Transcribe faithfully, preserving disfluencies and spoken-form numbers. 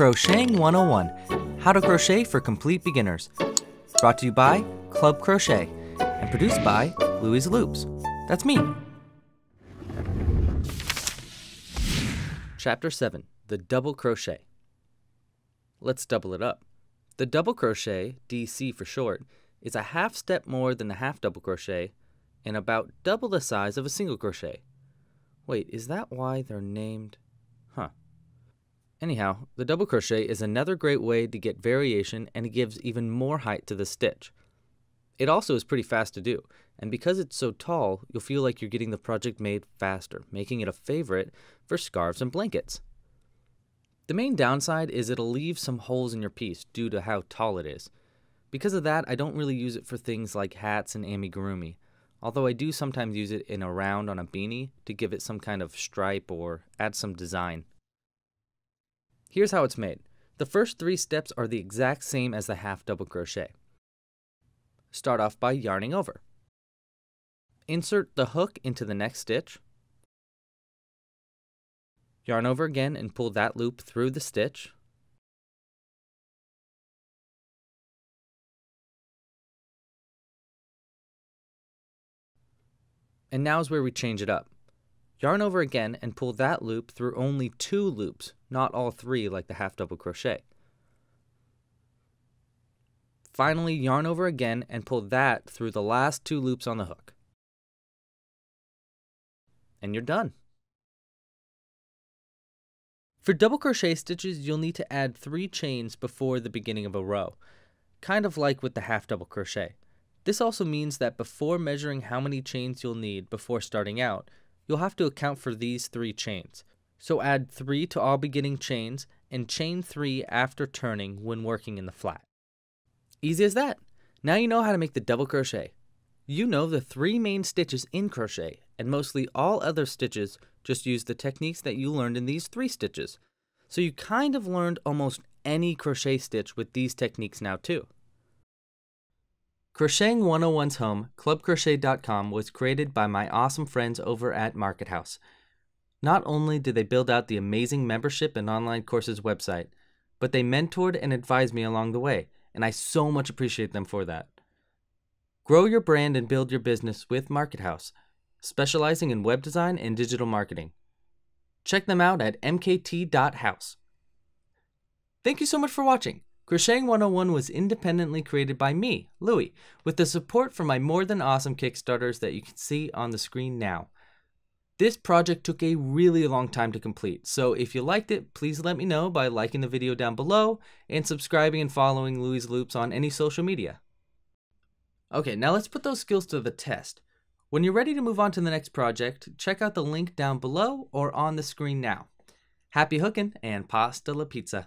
Crocheting one oh one, how to crochet for complete beginners. Brought to you by Club Crochet and produced by Louie's Loops. That's me. Chapter seven, the double crochet. Let's double it up. The double crochet, D C for short, is a half step more than the half double crochet and about double the size of a single crochet. Wait, is that why they're named? Huh. Anyhow, the double crochet is another great way to get variation, and it gives even more height to the stitch. It also is pretty fast to do, and because it's so tall, you'll feel like you're getting the project made faster, making it a favorite for scarves and blankets. The main downside is it'll leave some holes in your piece due to how tall it is. Because of that, I don't really use it for things like hats and amigurumi, although I do sometimes use it in a round on a beanie to give it some kind of stripe or add some design. Here's how it's made. The first three steps are the exact same as the half double crochet. Start off by yarning over. Insert the hook into the next stitch. Yarn over again and pull that loop through the stitch. And now's where we change it up. Yarn over again and pull that loop through only two loops, not all three like the half double crochet. Finally, yarn over again and pull that through the last two loops on the hook. And you're done. For double crochet stitches, you'll need to add three chains before the beginning of a row, kind of like with the half double crochet. This also means that before measuring how many chains you'll need before starting out, you'll have to account for these three chains. So add three to all beginning chains and chain three after turning when working in the flat. Easy as that! Now you know how to make the double crochet. You know the three main stitches in crochet, and mostly all other stitches just use the techniques that you learned in these three stitches. So you kind of learned almost any crochet stitch with these techniques now too. Crocheting one oh one's home, club crochet dot com, was created by my awesome friends over at Market House. Not only did they build out the amazing membership and online courses website, but they mentored and advised me along the way, and I so much appreciate them for that. Grow your brand and build your business with Market House, specializing in web design and digital marketing. Check them out at m k t dot house. Thank you so much for watching. Crocheting one oh one was independently created by me, Louie, with the support from my more than awesome Kickstarters that you can see on the screen now. This project took a really long time to complete, so if you liked it, please let me know by liking the video down below and subscribing and following Louie's Loops on any social media. Okay, now let's put those skills to the test. When you're ready to move on to the next project, check out the link down below or on the screen now. Happy hooking and pasta la pizza.